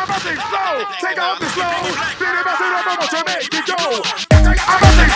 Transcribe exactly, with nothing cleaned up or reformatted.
I'm about to explode. Take off this load. Then about to run, I'm about to make it go. I'm about to